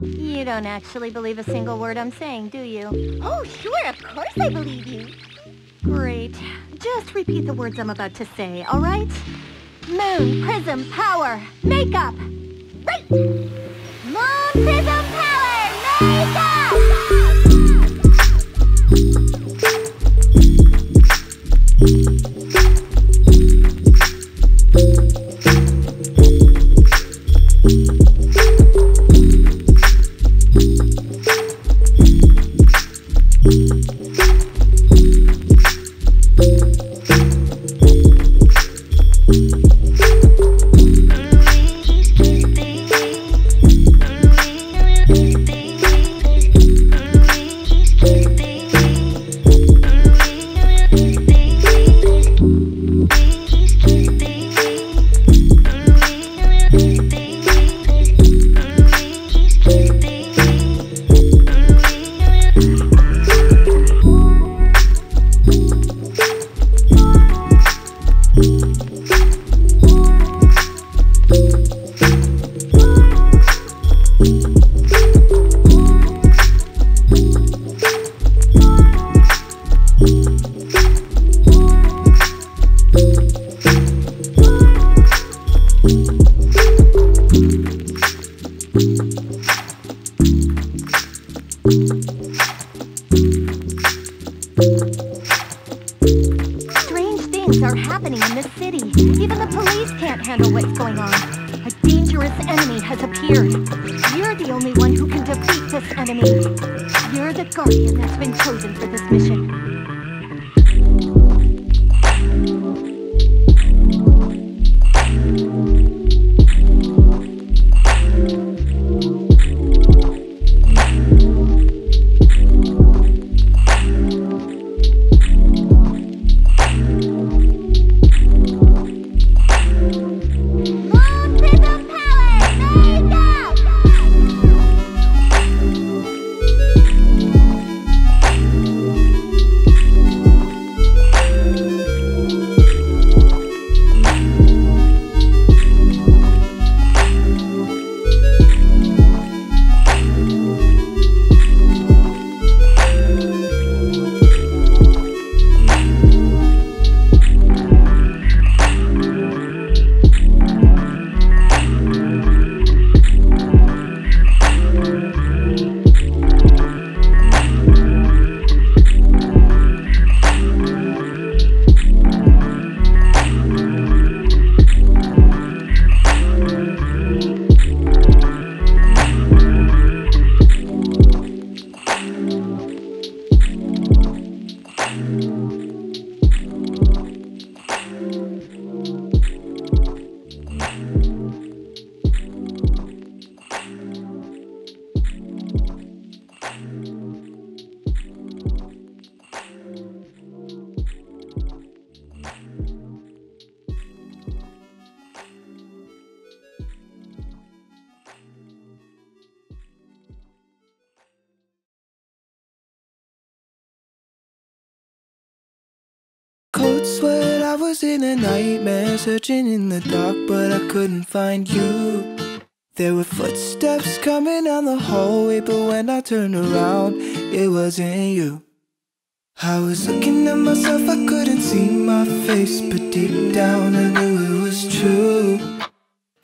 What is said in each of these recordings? You don't actually believe a single word I'm saying, do you? Oh, sure, of course I believe you. Great. Just repeat the words I'm about to say, all right? Moon, prism, power, makeup. Right. Moon, prism, power, makeup! swear I was in a nightmare, searching in the dark, but I couldn't find you. There were footsteps coming down the hallway, but when I turned around, it wasn't you. I was looking at myself, I couldn't see my face, but deep down I knew it was true.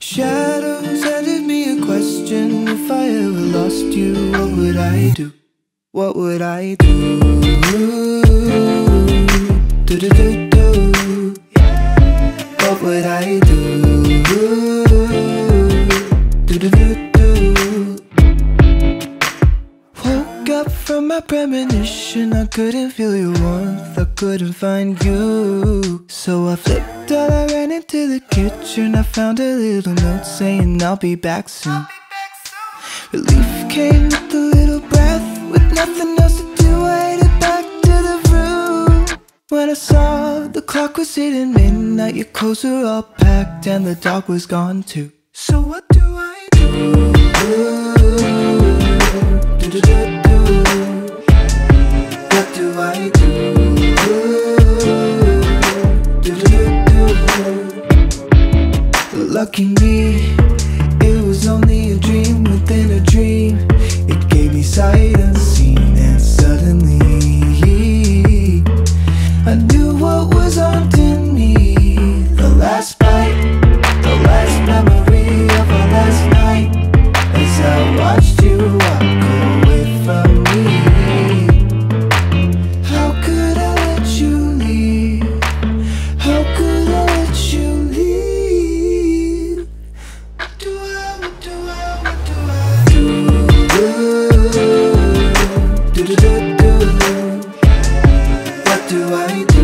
Shadows handed me a question, if I ever lost you, what would I do? What would I do? Do do do do. What would I do? Do do do do. Woke up from my premonition, I couldn't feel your warmth, I couldn't find you. So I flipped out, I ran into the kitchen, I found a little note saying I'll be back soon. Relief came with a little breath, with nothing else to do, I headed back to the room. When I saw the clock was hitting midnight, your clothes were all packed and the dog was gone too. So what do I do? Do do do do. What do I do? Do do do do. Lucky me, it was only a dream within a dream. It gave me sight unseen, and suddenly I knew what was haunting me. The last bite, the last memory of our last night. As I watched you walk away from me, how could I let you leave? How could I let you leave? What do I, what do I, what do I do? Do do do do. What do I do?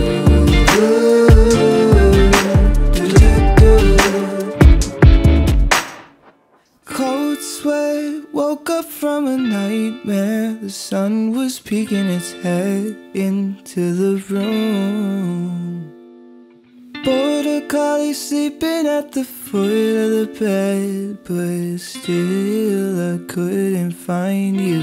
Do do do do. Cold sweat, woke up from a nightmare. The sun was peeking its head into the room. Border collie sleeping at the foot of the bed, but still I couldn't find you.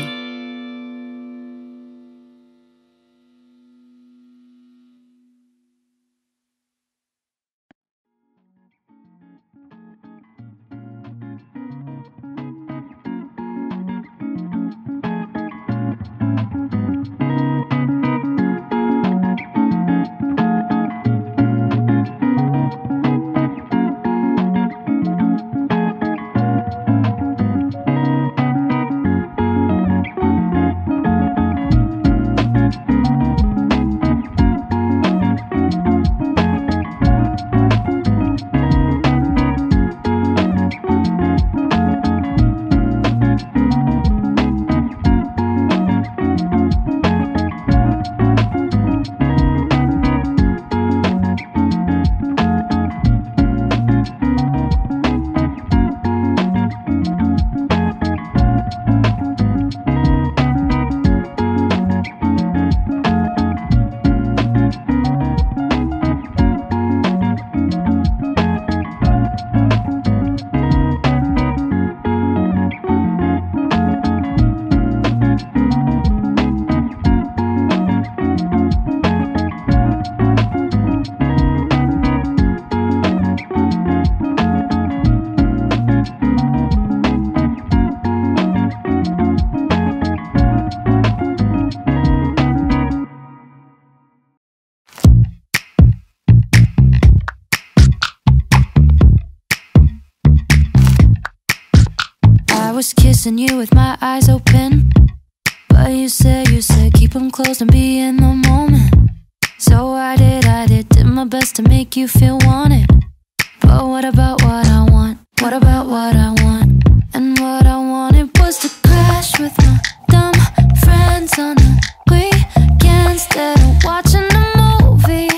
I was kissing you with my eyes open, but you said keep them closed and be in the moment. So I did my best to make you feel wanted. But what about what I want? What about what I want? And what I wanted was to crash with my dumb friends on the weekends instead of watching a movie.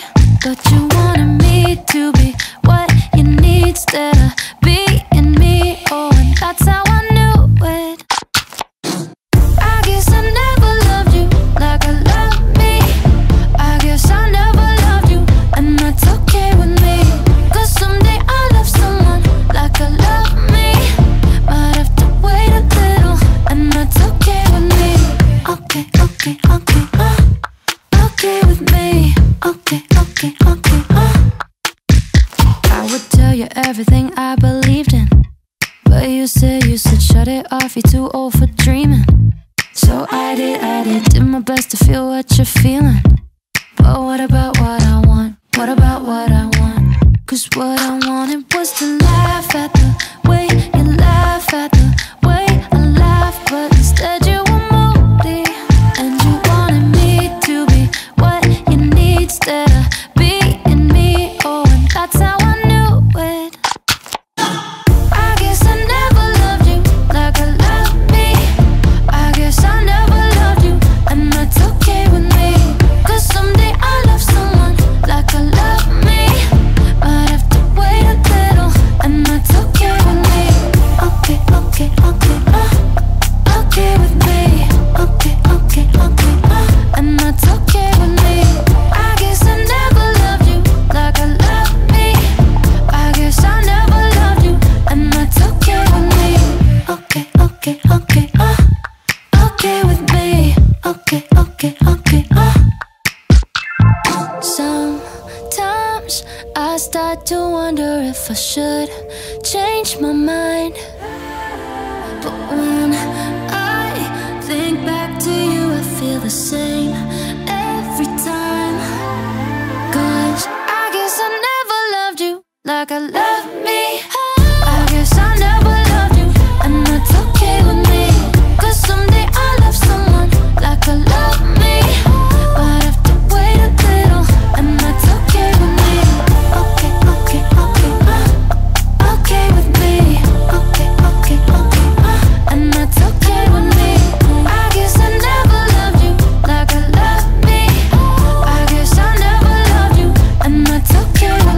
But you wanted me to be what you need instead of being me. Oh, and that's how I knew. Okay, okay, okay, okay with me. Okay, okay, okay. I did. Did my best to feel what you're feeling. But what about what I want? What about what I want? 'Cause what I wanted was to laugh at the way you laugh at the way I laugh. But instead you were moody, and you wanted me to be what you need instead of being me. Oh, and that's how I knew it. I guess I never loved you like I loved me. I guess I never loved you, and that's okay with me. 'Cause someday I love someone like I love me. Might have to wait a little, and that's okay with me. Okay with me. And that's okay with me. I guess I never loved you like I love me. I guess I never loved you, and that's okay with me. Okay with me. Sometimes I start to wonder if I should change my mind. But when I think back to you, I feel the same every time. 'Cause I guess I never loved you like I love me. I guess I never loved you, and that's okay with me. 'Cause someday I love someone like I love me. But I've to wait a little, and that's okay with me. Okay with me. And that's okay with me. I guess I never loved you like I love me. I guess I never loved you, and that's okay with me.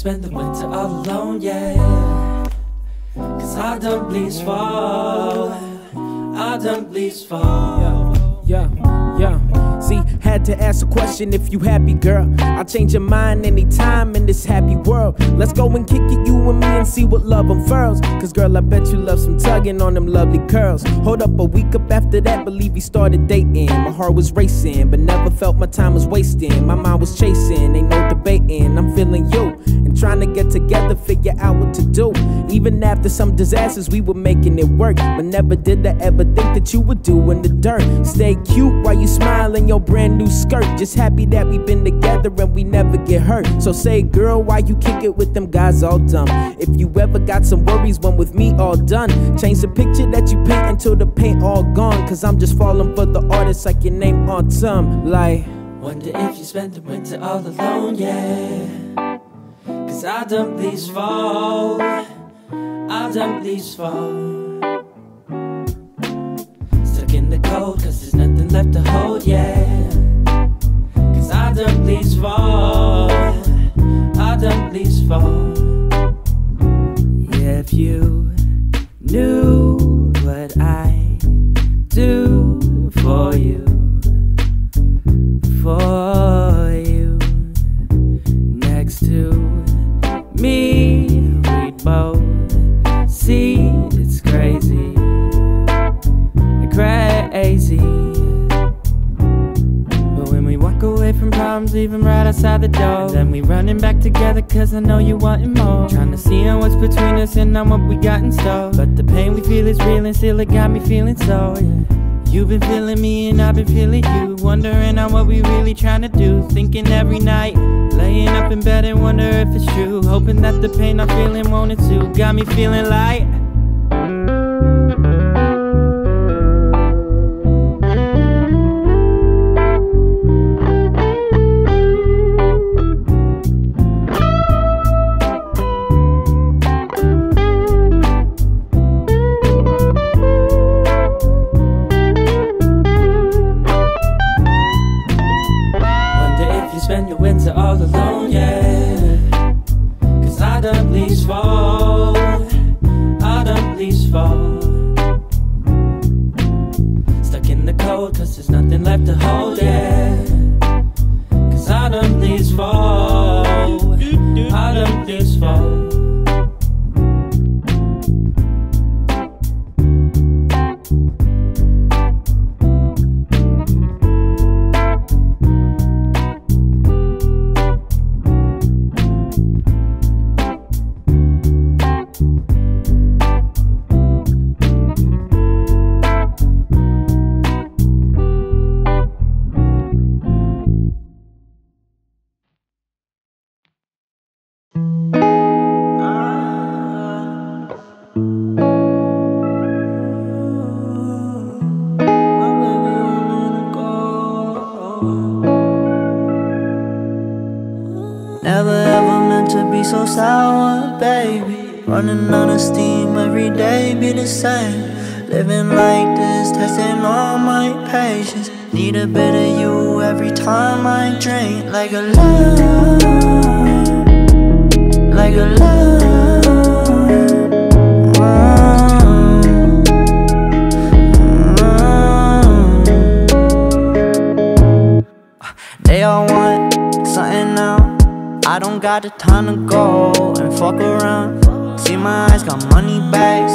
spend the winter alone, yeah. Cause I done bleeds fall, I done bleeds fall. Yeah. See, had to ask a question if you happy, girl. I change your mind anytime in this happy world. Let's go and kick it, you and me, and see what love unfurls. Cause girl, I bet you love some tugging on them lovely curls. Hold up, a week up after that, believe we started dating. My heart was racing, but never felt my time was wasting. My mind was chasing, ain't no debating, I'm feeling you. Trying to get together, figure out what to do. Even after some disasters, we were making it work. But never did I ever think that you would do in the dirt. Stay cute while you smile in your brand new skirt. Just happy that we've been together and we never get hurt. So say, girl, why you kick it with them guys all dumb? If you ever got some worries, one with me all done. Change the picture that you paint until the paint all gone. Cause I'm just falling for the artist like your name on some. Like, wonder if you spend the winter all alone, yeah. Cause I done bleeds fall, I done bleeds fall. Stuck in the cold cause there's nothing left to hold, yeah. Cause I done bleeds fall, I done bleeds fall. If you knew what I do for you, next to me, we both see it's crazy, crazy. But when we walk away from problems, even right outside the door, and then we running back together cause I know you wanting more. Trying to see what's between us and not what we got in store. But the pain we feel is real and still it got me feeling so, yeah. You've been feeling me and I've been feeling you, wondering on what we really trying to do. Thinking every night, laying up in bed and wonder if it's true. Hoping that the pain I'm feeling won't ensue. Got me feeling light. Spend your winter all alone, yeah. Cause I done bleeds fall, I done bleeds fall. Stuck in the cold cause there's nothing left to hold, yeah. Cause I done bleeds fall, I done bleeds fall. So sour, baby. Running out of steam every day, be the same. Living like this, testing all my patience. Need a bit of you every time I drink. Like a lie, like a lie. They all want something now. I don't got the time to go and fuck around. See my eyes got money bags,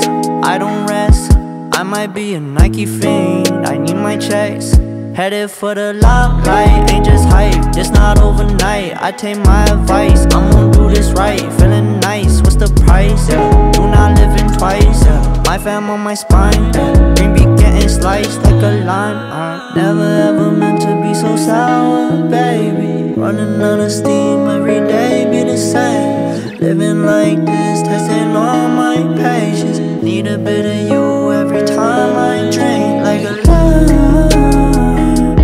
I don't rest. I might be a Nike fiend, I need my checks. Headed for the limelight, ain't just hype. It's not overnight, I take my advice. I'm gon' do this right, feeling nice. What's the price, yeah? Do not live in twice, yeah. My fam on my spine, yeah. Dream be getting sliced like a lime. I never ever meant to be so sour, baby. Running out of steam every day, be the same. Living like this, testing all my patience. Need a bit of you every time I drink. Like a lie,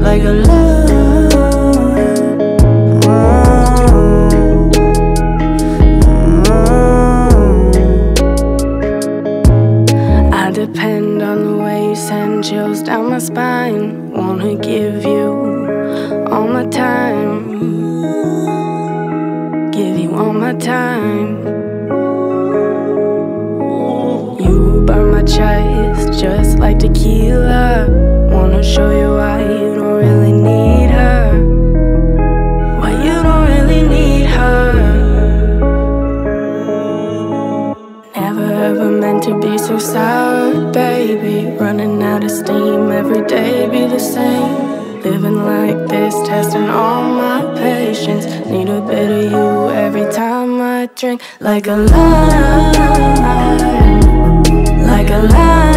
like a lie. I depend on the way you send chills down my spine. Wanna give you all my time, give you summertime. You burn my chest just like tequila. Wanna show you why you don't really need her. Why you don't really need her. Never ever meant to be so sour, baby. Running out of steam, every day be the same. Living like this, testing all my patience. Need a bit of you every time I drink. Like a lie, like a lie.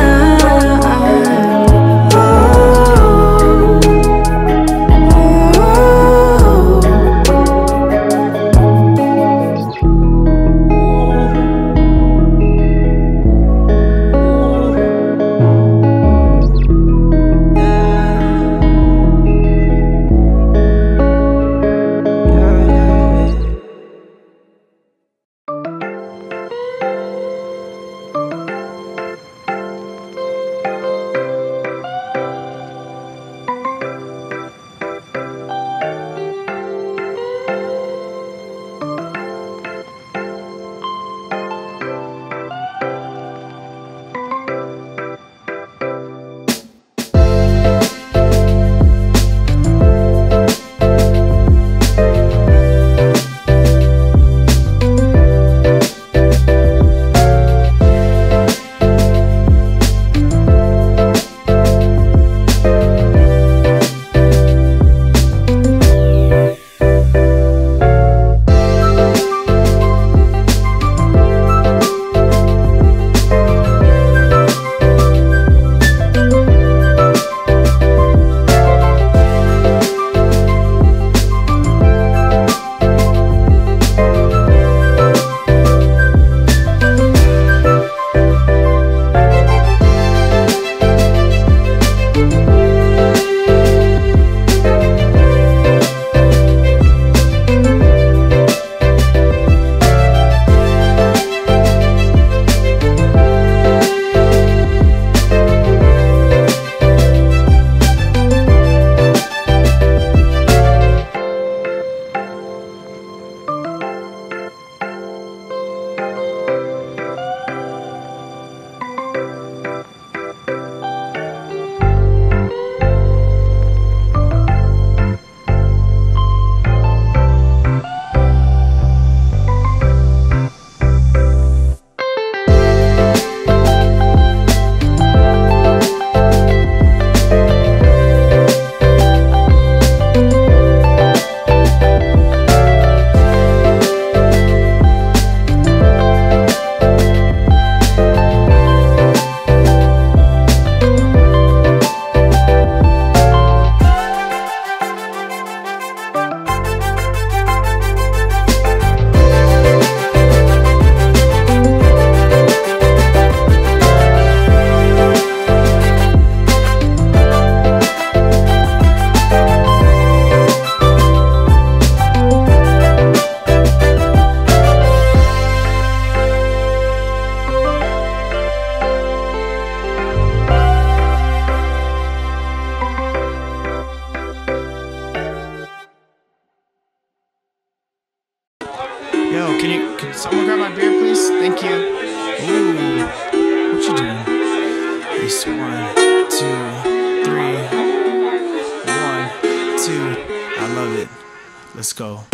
Oh,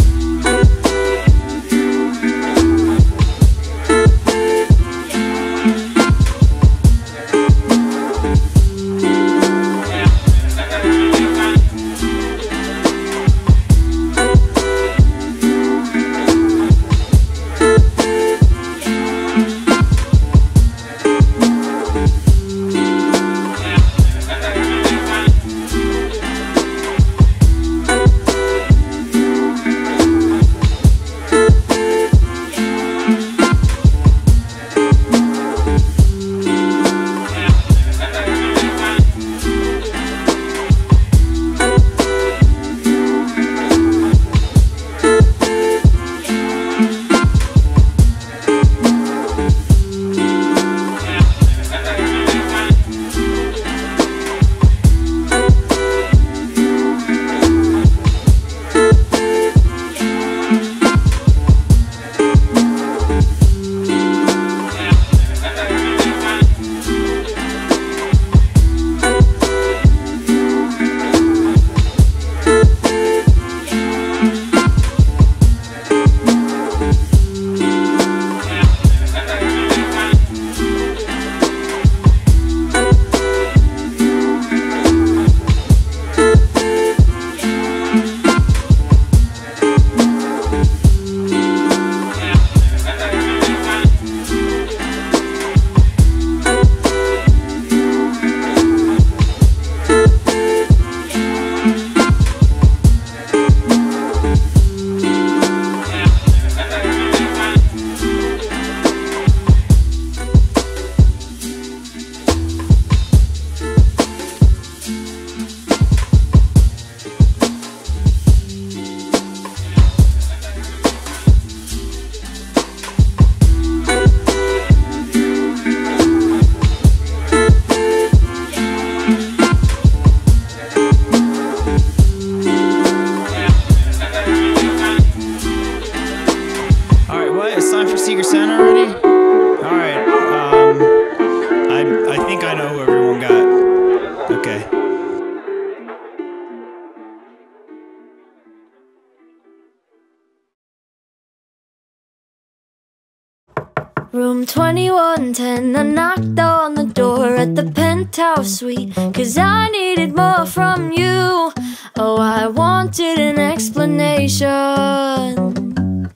Room 2110, I knocked on the door at the penthouse suite, 'cause I needed more from you. Oh, I wanted an explanation.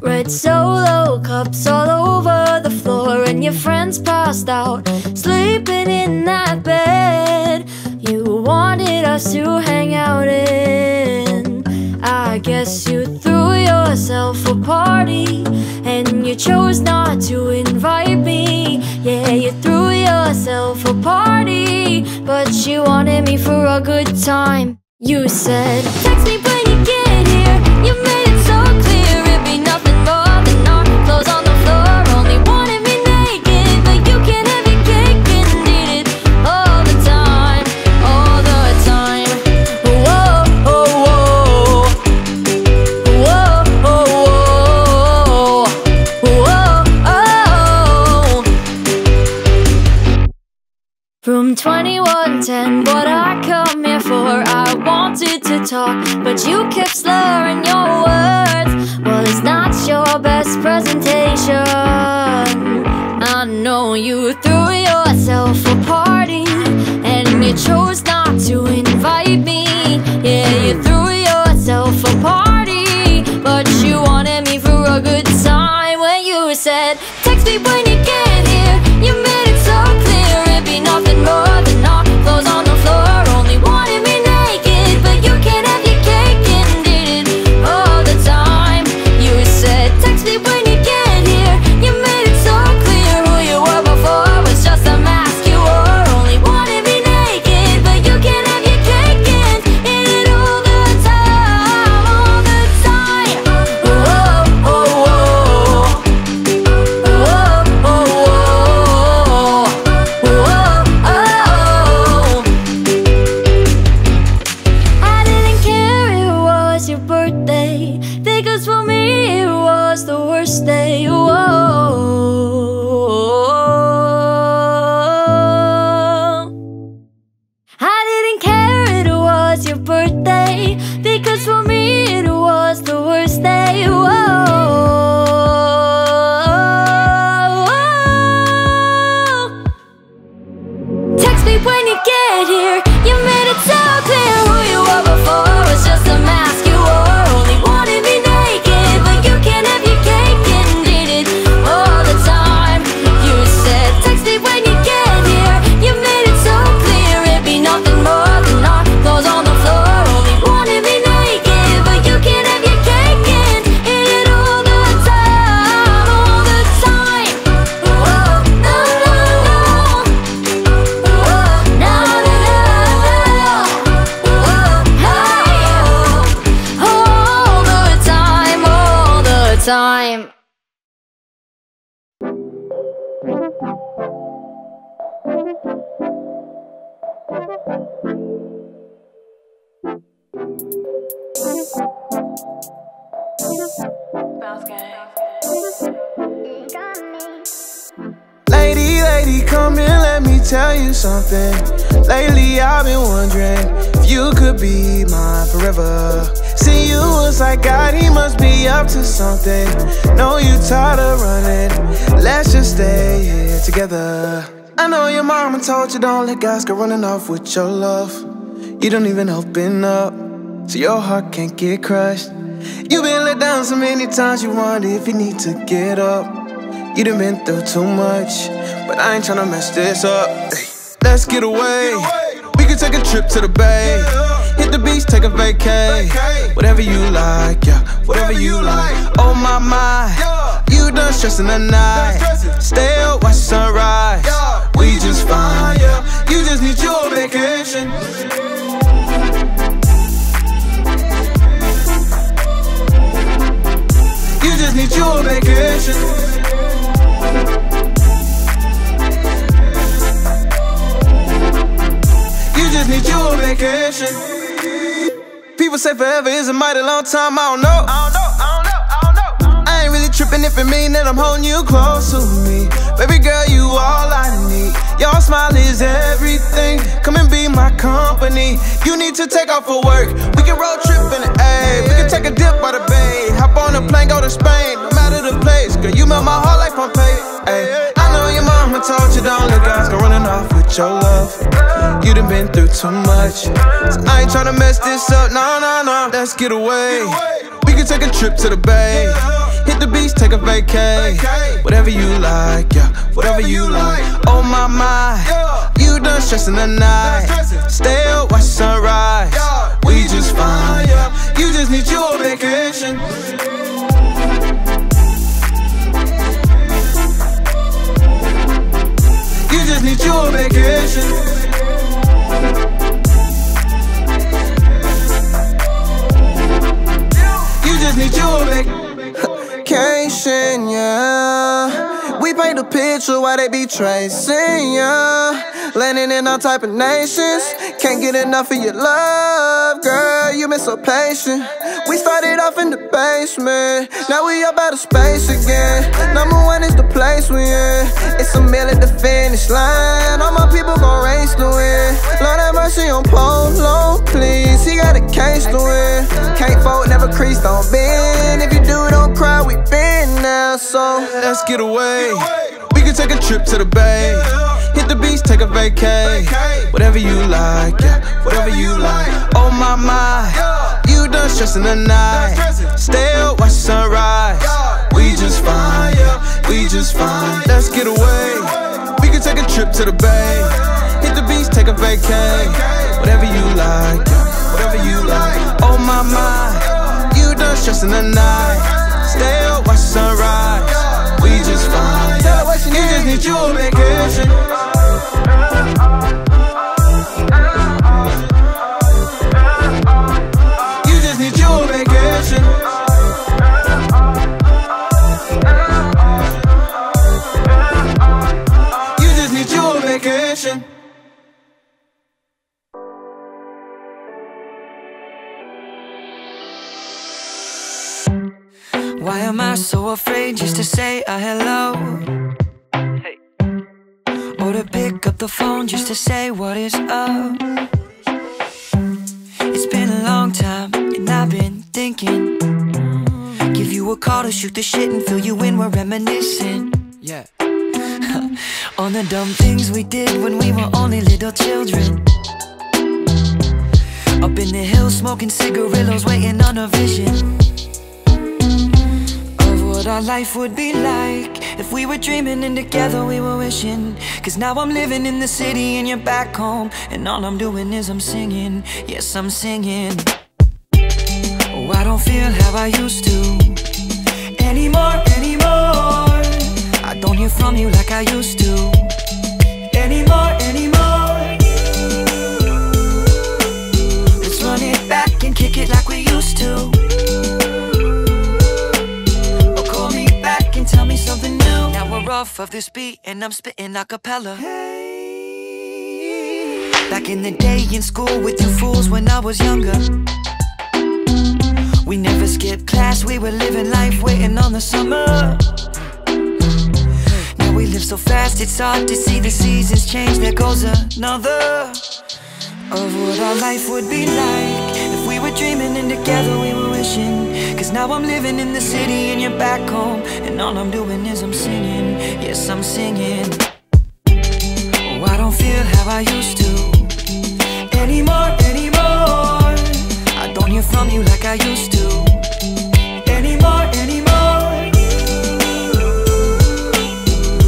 Red Solo cups all over the floor, and your friends passed out, sleeping in that bed you wanted us to hang out in. I guess you threw yourself a party, and you chose not to invite me. Yeah, you threw yourself a party, but you wanted me for a good time. You said, text me when you get here. You made it so clear it'd be nothing more than our clothes on the floor. Only wanted me naked, but you can't have your cake and eat it all the time, all the time. Whoa, oh, whoa. Whoa, oh, whoa. Whoa, oh. Room 2110, what I come here for. I wanted to talk, but you kept slurring your words. Well, it's not your best presentation. I know you threw yourself a party, and you chose not to invite me. Yeah, you threw yourself a party, but you wanted me for a good time. When you said, text me when you get here, you made it so clear it'd be nothing more than our clothes on the floor. Only wanted me naked, but you can't have your cake and eat it all the time. You said, text me when you get here. You made it so clear who you were before was just a mask you wore. Only wanted me naked, but you can't have your cake and eat it all the time, all the time. Whoa, oh, whoa. Whoa, oh, whoa. Whoa, oh. I didn't care, it was your birthday, because for me it was the worst day. Whoa. I didn't care, it was your birthday, because for me it was the worst day. Whoa. Text me when you get here. You made it so clear who you were before was just a mask you wore. Only wanted me naked, but you can't have your cake and eat it all the time. You said, text me when you get here. You made it so clear it'd be nothing more than our clothes on the floor. Only wanted me naked, but you can't have your cake and eat it all the time, all the time. Whoa, no, no, no. Whoa, no, no, no. Whoa, hey. All the time, all the time. Lady, lady, come here, let me tell you something. Lately I've been wondering if you could be mine forever. See you was like God, he must be up to something. Know you tired of running, let's just stay here together. I know your mama told you don't let guys go running off with your love. You don't even open up, so your heart can't get crushed. You've been let down so many times, you wonder if you need to get up. You done been through too much, but I ain't tryna mess this up. Let's get away. We can take a trip to the bay, hit the beach, take a vacay. Whatever you like, yeah, whatever you like. Oh my, my, you done stressing the night. Stay up, watch the sunrise, we just fine, yeah. You just need your vacation. You just need your vacation. Need your vacation. People say forever is a mighty long time. I don't know. I ain't really tripping if it mean that I'm holding you close to me. Baby girl, you all I need. Your smile is everything. Come and be my company. You need to take off for work. We can road trip in the A. We can take a dip by the bay. Hop on a plane, go to Spain. No matter the place, girl, you melt my heart like Pompeii. sit down, little guys go running off with your love. You done been through too much, so I ain't tryna mess this up. No, no, no, let's get away. We can take a trip to the bay, hit the beach, take a vacay. Whatever you like, yeah, whatever you like. Oh my, my, you done stressing the night. Stay up, watch the sunrise, we just fine, yeah. You just need your vacation. You just need your vacation. You just need your vacation, yeah. We paint the picture while they be tracing, yeah. Landing in all type of nations. Can't get enough of your love, girl, you been so patient. We started off in the basement, now we up out of space again. #1 is the place we in. It's a meal at the finish line. All my people gon' race to win. Lord have mercy on Polo, please. He got a case to win. Can't fold, never crease, don't bend. If you do, don't cry, we been now. So let's get away. We can take a trip to the bay, hit the beach, take a vacay. Whatever you like, yeah, whatever you like. Oh my, my, you done stressing the night. Stay up, watch the sunrise, we just fine, yeah, we just fine. Let's get away. We can take a trip to the bay, hit the beach, take a vacay. Whatever you like, yeah, whatever you like. Oh my, my, you done stressing the night. Stay up, watch the sunrise, we just fine, yeah. You just need your vacation. Why am I so afraid just to say a hello? Hey. Or to pick up the phone just to say what is up? It's been a long time and I've been thinking, give you a call to shoot the shit and fill you in, we're reminiscing, yeah. On the dumb things we did when we were only little children, up in the hills smoking cigarillos, waiting on a vision of what our life would be like if we were dreaming and together we were wishing. Cause now I'm living in the city and you're back home, and all I'm doing is I'm singing, yes I'm singing. Oh, I don't feel how I used to anymore. I don't hear from you like I used to anymore. Let's run it back and kick it like we used to. Off of this beat and I'm spitting a cappella. Hey. Back in the day in school with you fools when I was younger, we never skipped class, we were living life waiting on the summer. Hey. Now we live so fast it's hard to see the seasons change. There goes another of what our life would be like if we were dreaming and together we were wishing. Cause now I'm living in the city and you're back home, and all I'm doing is I'm singing, yes I'm singing. Oh, I don't feel how I used to anymore. I don't hear from you like I used to anymore.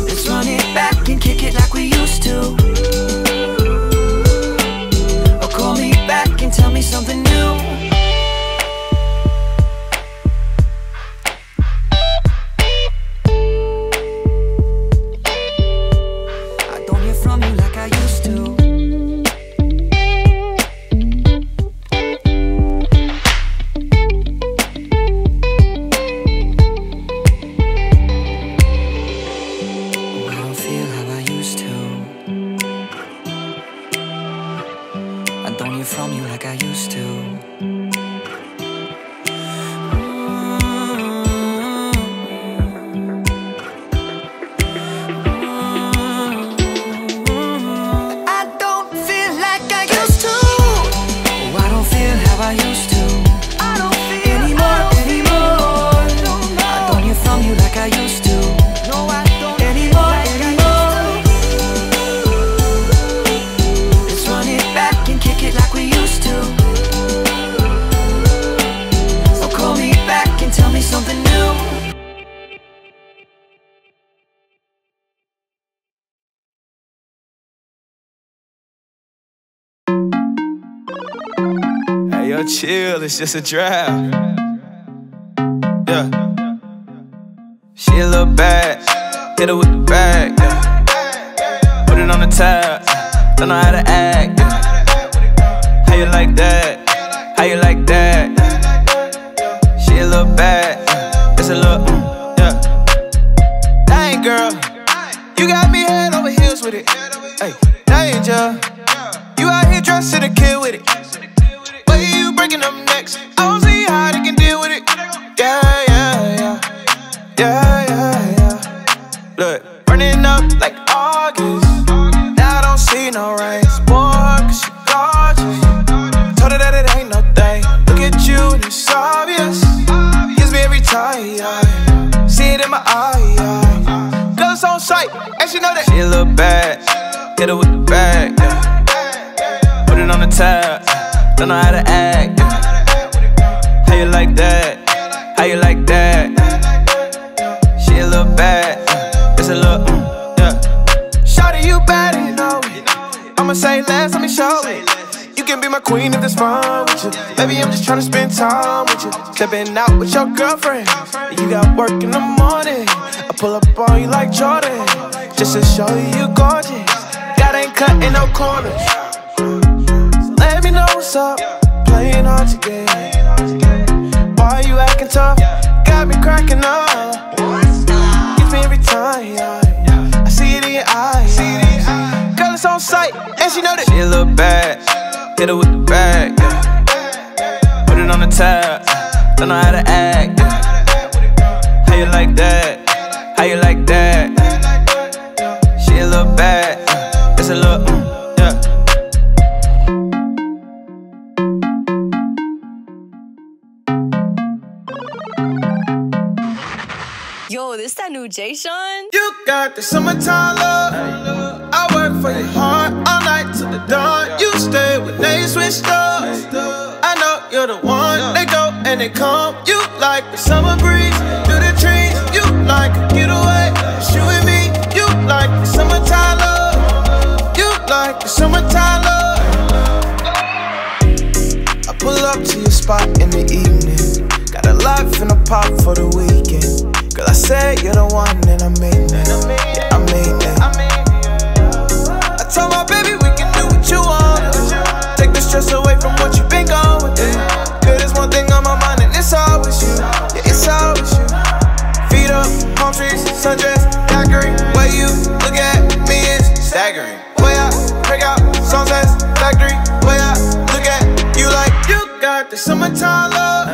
Let's run it back and kick it like we used to. Or call me back and tell me something new. From you like I used to. no chill, it's just a draft. Yeah. She a little bad, hit her with the bag, yeah. Put it on the tab, don't know how to act, yeah. How you like that? How you like that? She a little bad, it's a little, yeah. Dang, girl, you got me head over heels with it. Ay, danger, you out here dressed in a kid with it. Breaking up next, I don't see how they can deal with it. Yeah, yeah, yeah. Yeah, yeah, yeah. Look, burning up like August. Now I don't see no rain. Boy, cause she gorgeous. Told her that it ain't no thing. Look at you and it's obvious. Gives me every time, yeah. See it in my eye, yeah. Guns on sight, and she know that. She a little bad, hit her with the bag, yeah. Put it on the tab, don't know how to act, yeah. How you like that? How you like that? She a little bad, it's a little, yeah. Shorty, you bad, you know it. I'ma say less, let me show it. You can be my queen if that's fine with you. Baby, I'm just tryna spend time with you. Stepping out with your girlfriend. You got work in the morning. I pull up on you like Jordan, just to show you gorgeous. God ain't cutting no corners. Let me know what's up, playing hard to get. Why you acting tough, got me cracking up. Gets me every time, I see it in your eyes. Girl, it's on sight, and she know that. She a little bad, hit her with the bag, yeah. Put it on the tab, don't know how to act, yeah. How you like that? How you like that? She a little bad, it's a little, yeah. Yo, this that new Jay Sean? You got the summertime love. I work for your heart all night till the dawn. You stay when they switch up. I know you're the one. They go and they come. You like the summer breeze through the trees. You like a getaway. It's you and me. You like the summertime love. You like the summertime love. I pull up to your spot in the evening. Got a lot finna pop for the weekend. Girl, I said you're the one and I mean that. Yeah, I mean that. I told my baby we can do what you want. Take the stress away from what you've been going through. Girl, there's one thing on my mind and it's always you. Yeah, it's always you. Feet up, palm trees, sundress, daiquiri. Way you look at me is staggering. Way I break out, songs that's factory. Way I look at you like you got the summertime love.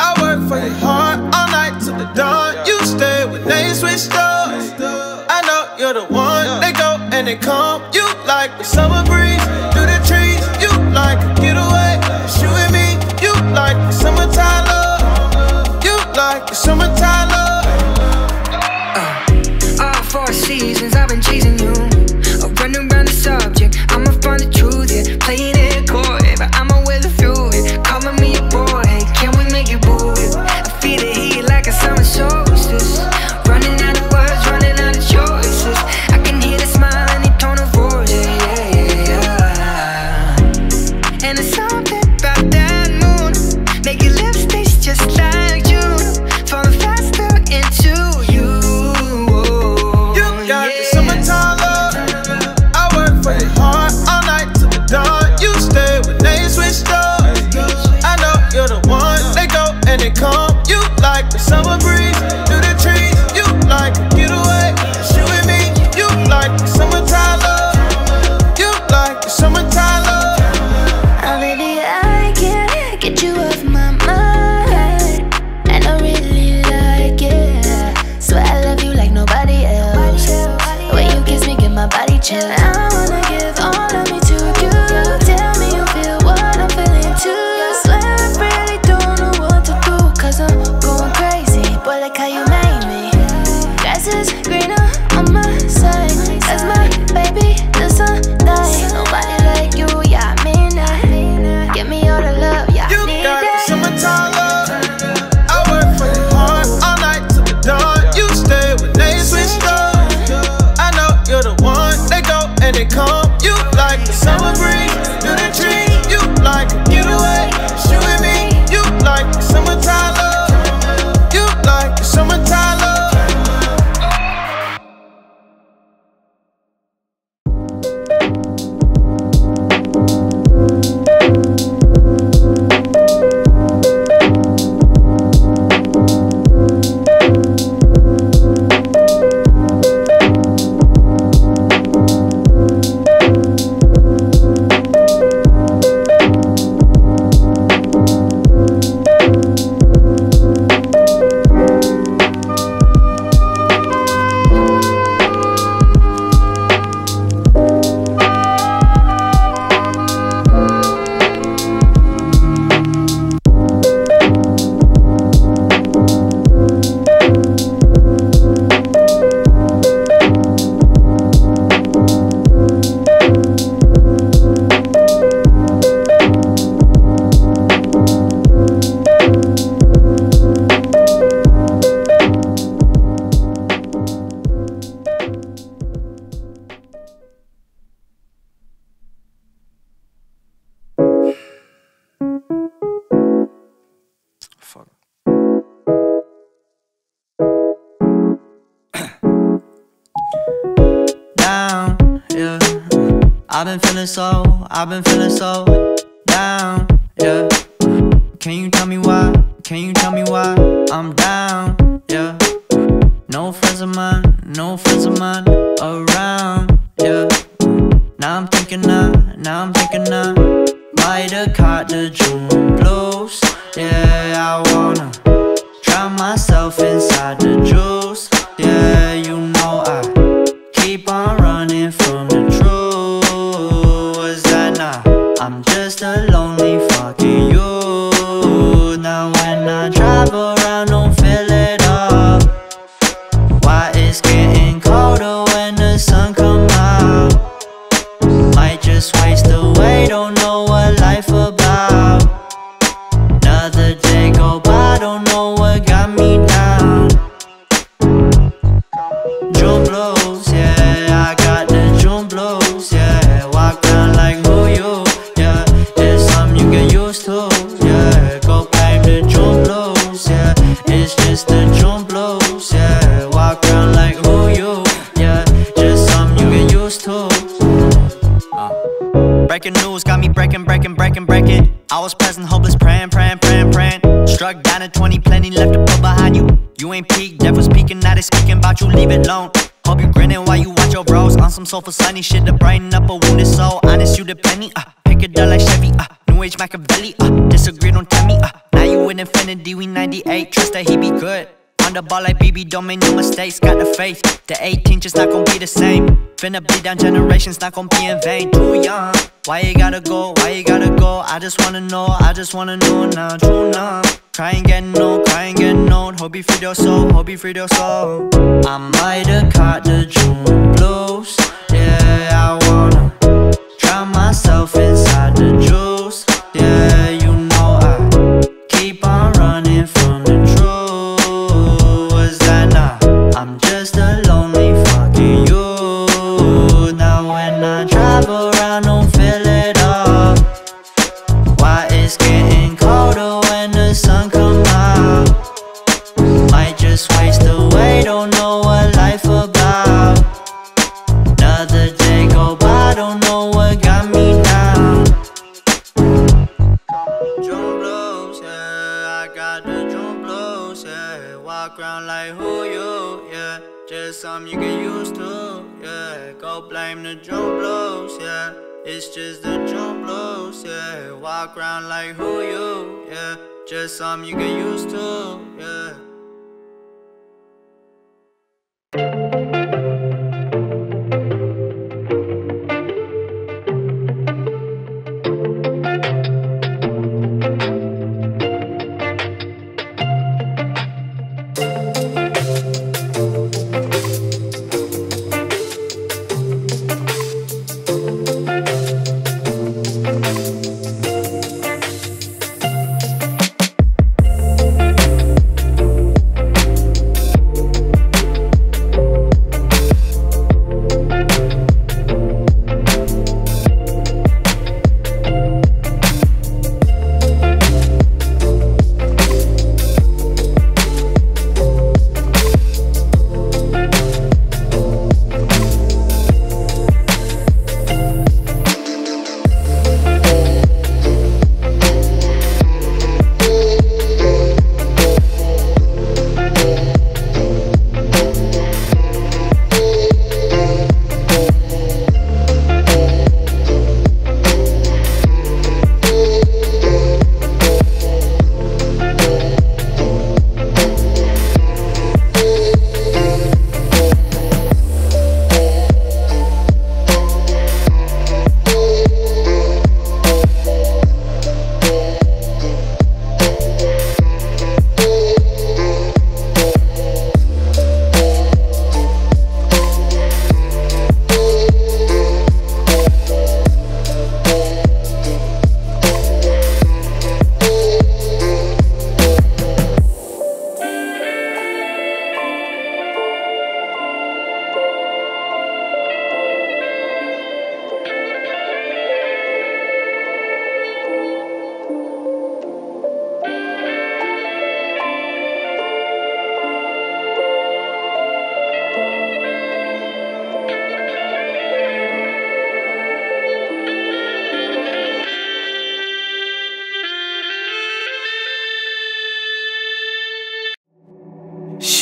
I work for your heart all night till the dawn. They switched up. I know you're the one. They go and they come. You like the summer breeze through the trees. You like a getaway. It's you and me. You like the summertime love. You like the summertime love. All 4 seasons I've been chasing you. I run around the subject. I'ma find the truth. Yeah, playing it coy, but I'ma weather through it. Calling me a boy. Can we make it boy? I feel the heat like a summer solstice. Running out of words, running out of choices. I can hear the smile and the tone of voice. Yeah, yeah, yeah, yeah. I've been feeling so down, yeah. Can you tell me why I'm down, yeah. No friends of mine around, yeah. Now I'm thinking I might have caught the June blues. Yeah, I wanna drown myself inside the juice. Yeah, you know I keep on running from the truth. Is that not? I'm just a lonely fucking youth. Now when I drive around, don't feel it all. Why it's getting colder when the sun come out? Might just waste away, don't know what life about. Another day go by, don't know what got me down. June blues, yeah, I got the June blues, yeah. Walk around like who you, yeah. It's something you get used to, yeah. Go back to June blues, yeah. It's just the June blues, yeah. Walk around like who you, yeah. Just something you get used to. Breaking news got me breaking. I was present, hopeless, praying. Struck down at 20, plenty left to put behind you. You ain't peaked, devil's peeking, now they speaking about you, leave it alone. Hope you grinning while you watch your bros. On some soulful sunny shit to brighten up a wounded soul. Honest, you depend me. Pick it up like Chevy, New Age Machiavelli, disagree, don't tell me, now you in infinity, we 98, trust that he be good. On the ball like BB, don't make no mistakes, got the faith. The 18 just not gon' be the same. Finna bleed down generations, not gon' be in vain. Too young, why you gotta go? I just wanna know now, too numb. Crying getting old, hope you freed your soul. I might have caught the June blues, yeah, I wanna drown myself inside the juice, yeah, you know I keep on running from the truth. I'm just a lonely fucking youth. Now when I drive around, don't feel it all. Why it's getting colder when the sun come out? Might just waste away, don't know what life about. Another day go by, don't know what got me down. June blues, yeah, I got the June blues, yeah. Walk around like who you? Just something you get used to, yeah. Go blame the June blues, yeah. It's just the June blues, yeah. Walk around like who you, yeah. Just something you get used to, yeah.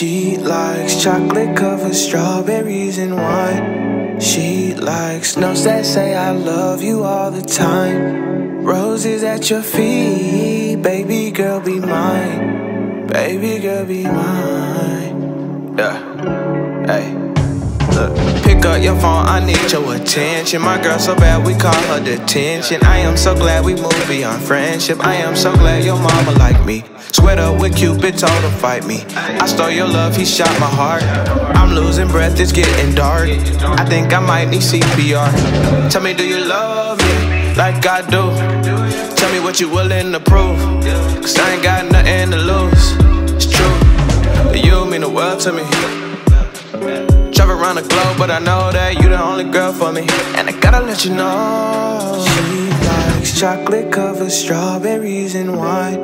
She likes chocolate covered strawberries and wine. She likes notes that say I love you all the time. Roses at your feet, baby girl be mine. Baby girl be mine. Yeah, hey. Pick up your phone, I need your attention. My girl so bad, we call her detention. I am so glad we moved beyond friendship. I am so glad your mama like me. Sweat up with Cupid, told her fight me. I stole your love, he shot my heart. I'm losing breath, it's getting dark. I think I might need CPR. Tell me, do you love me like I do? Tell me what you willing to prove, 'cause I ain't got nothing to lose. It's true, you mean the world to me. Travel around the globe, but I know that you the only girl for me, and I gotta let you know. She likes chocolate covered strawberries and wine.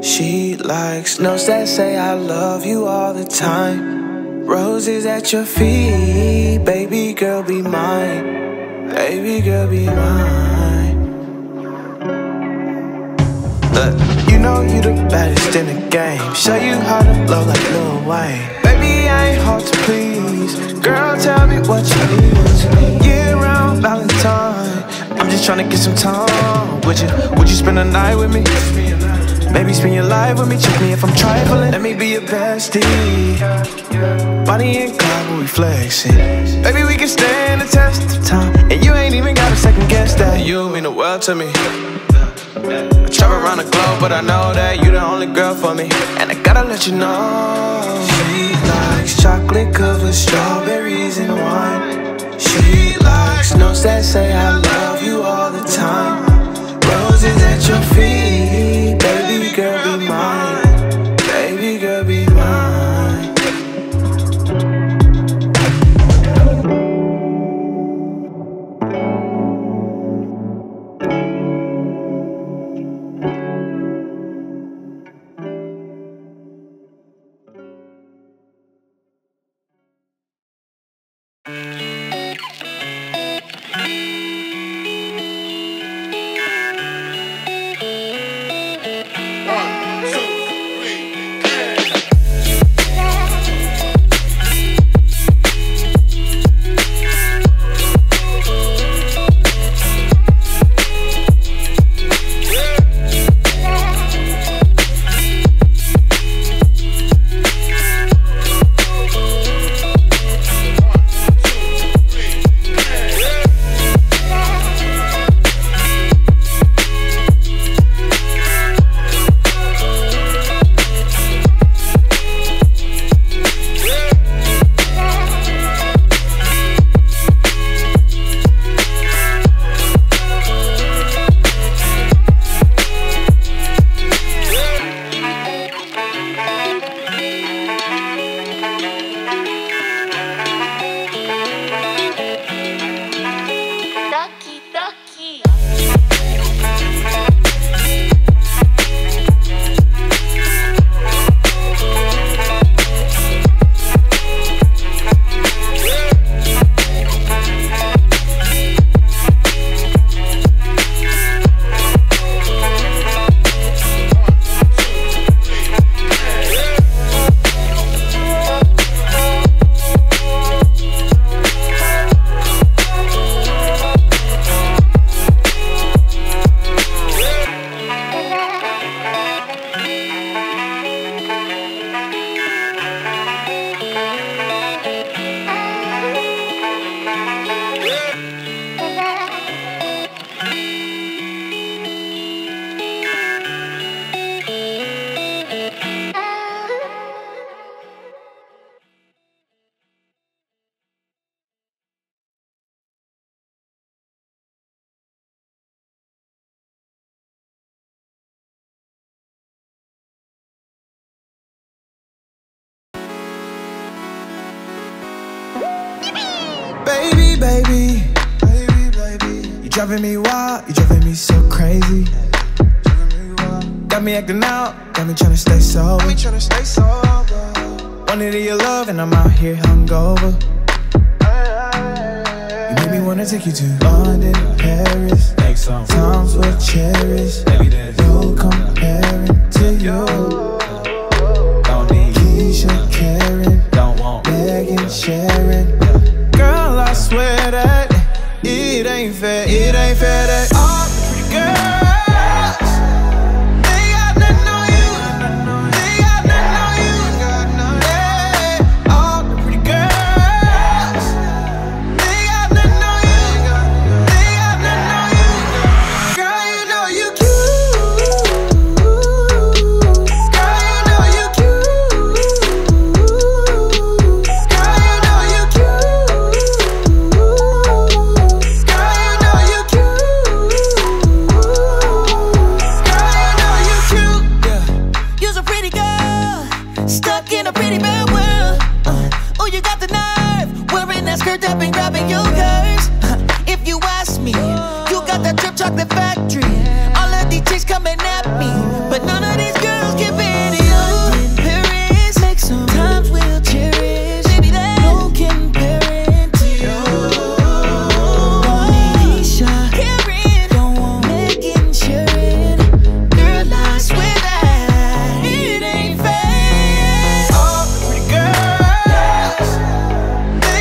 She likes notes that say I love you all the time. Roses at your feet, baby girl be mine. Baby girl be mine. Look, you know you the baddest in the game. Show you how to blow like Lil Wayne. I ain't hard to please. Girl, tell me what you need. Year round Valentine, I'm just tryna get some time. Would you spend a night with me? Maybe spend your life with me. Check me if I'm trifling. Let me be your bestie. Body and car, we'll be flexing. Baby, we can stand the test of time, and you ain't even gotta second guess that. You mean the world to me. I travel around the globe, but I know that you the only girl for me, and I gotta let you know. Chocolate covered strawberries and wine. She likes notes that say I love you all the time. Roses at your feet, baby girl be mine. Baby girl be mine. Baby, baby, baby, you driving me wild, you driving me so crazy. Got me acting out, got me trying to stay sober. One need of your love and I'm out here hungover. You made me wanna take you to London, Paris, times we'll cherish. You comparing to you, Keisha, Karen. fair that all the pretty girls, they got nothing on you, they got nothing on you, yeah. All the pretty girls, they got nothing on you, they got nothing on you. Girl, you know you cute. Girl, you know you cute. Girl, you know you cute. Stuck in a pretty bad world. Oh, you got the nerve, wearing that skirt up and grabbing your curves. If you ask me, you got that drip chocolate factory. All of these chicks coming at me, but none of these girls give in to you. Paris, like sometimes we'll cherish. Maybe that no comparing to you. Bonisha, Karen, don't want making sure it. Girl, I swear that it ain't fair. Ask me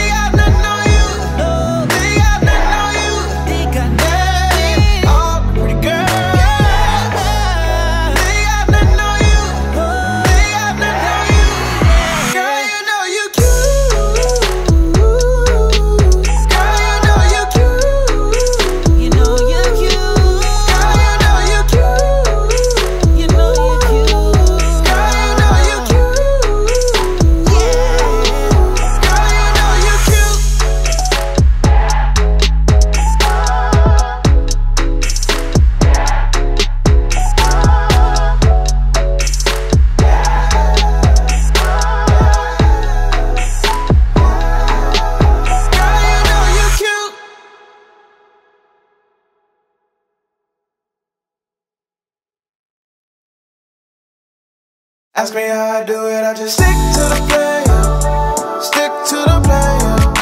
how I do it, I just stick to the plan, stick to the plan.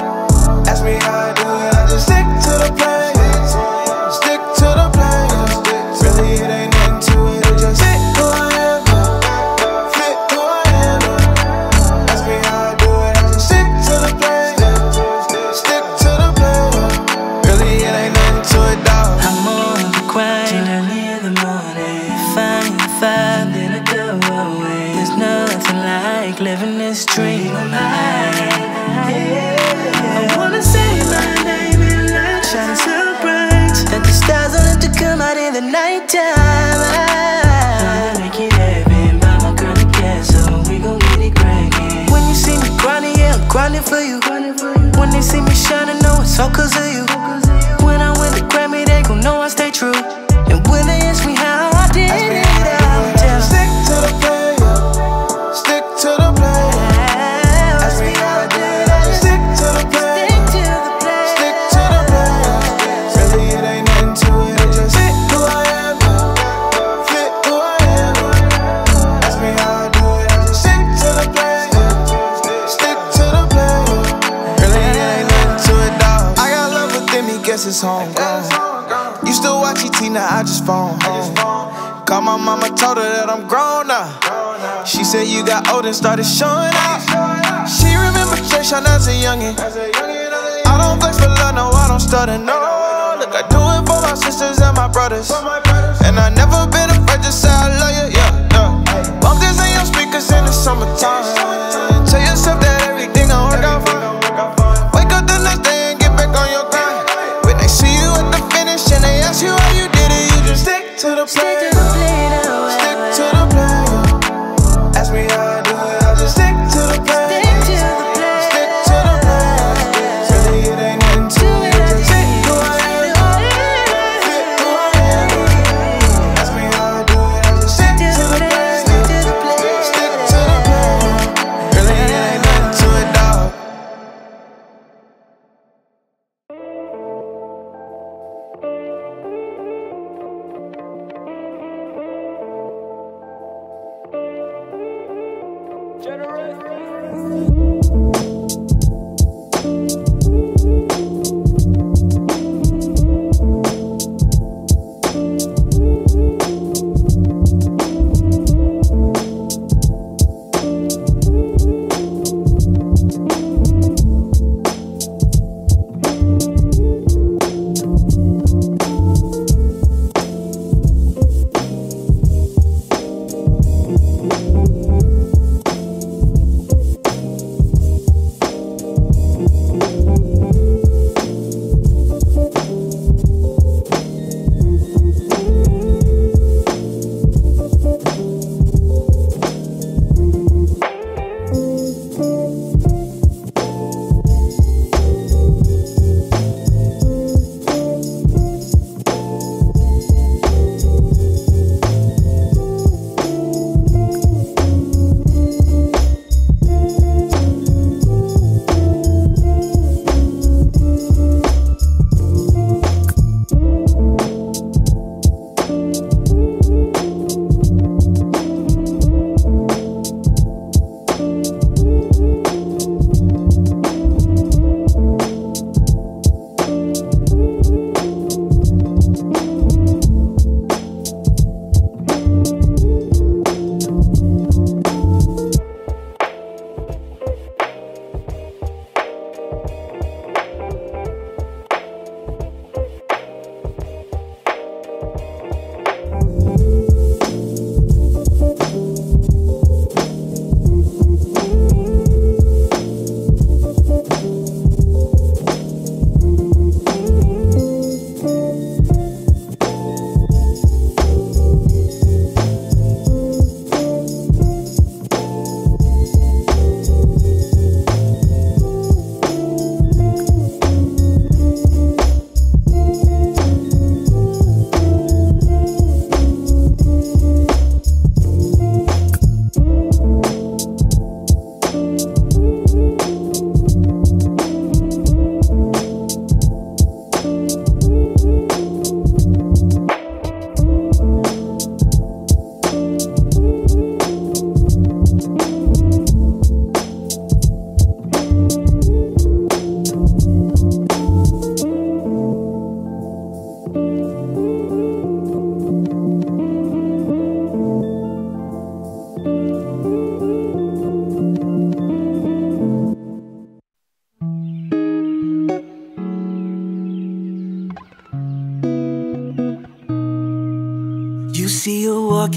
Ask me how I do it, I just stick to the plan, stick to the plan. Really it ain't nothing to it, it just fit who I am, fit who I am. Ask me how I do it, I just stick to the plan, stick to the plan. Really it ain't nothing to it, dog. I'm more of a queen, early in the morning. Find the vibe that I go away. Nothing like living this dream of mine. I wanna say my name in light, shine so bright that the stars will have to come out in the night time. I'm gonna make it happen, buy my girl a castle, we gon' get it crackin'. When you see me grindin', yeah, I'm grindin' for you. When they see me shining, know it's all cause of you. When I win the Grammy, they gon' know I stay true. And when they ask me how I did it, I'll tell them stick to the plan. It's homegrown. Used to watch ET, now I just phone home. Called my mama, told her that I'm grown now. She said you got old and started showing out. She remembered Trayshawn as a youngin'. I don't flex for love, no, I don't stutter, no. Look, I do it for my sisters and my brothers, and I never been afraid to say I love you, yeah, yeah. Bump this in your speakers in the summertime. Tell yourself that everything gon' work out for you. Wake up the next day and get back on your grind. See you at the finish and they ask you how you did it, you just stick to the plan, stick to the plan, stick to the plan. Ask me how I do it, I just stick to the plan, stick to the plan. Really it ain't nothing to it, just fit who I am, fit who I am. Ask me how I do it, I just stick to the plan, stick to the plan, stick to the plan. Really it ain't nothing to it, dog.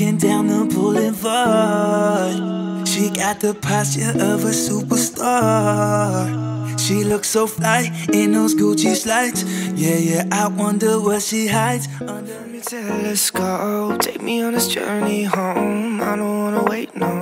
walking down the boulevard. She got the posture of a superstar. She looks so fly in those Gucci slides. Yeah, I wonder what she hides under the telescope. Take me on this journey home, I don't wanna wait no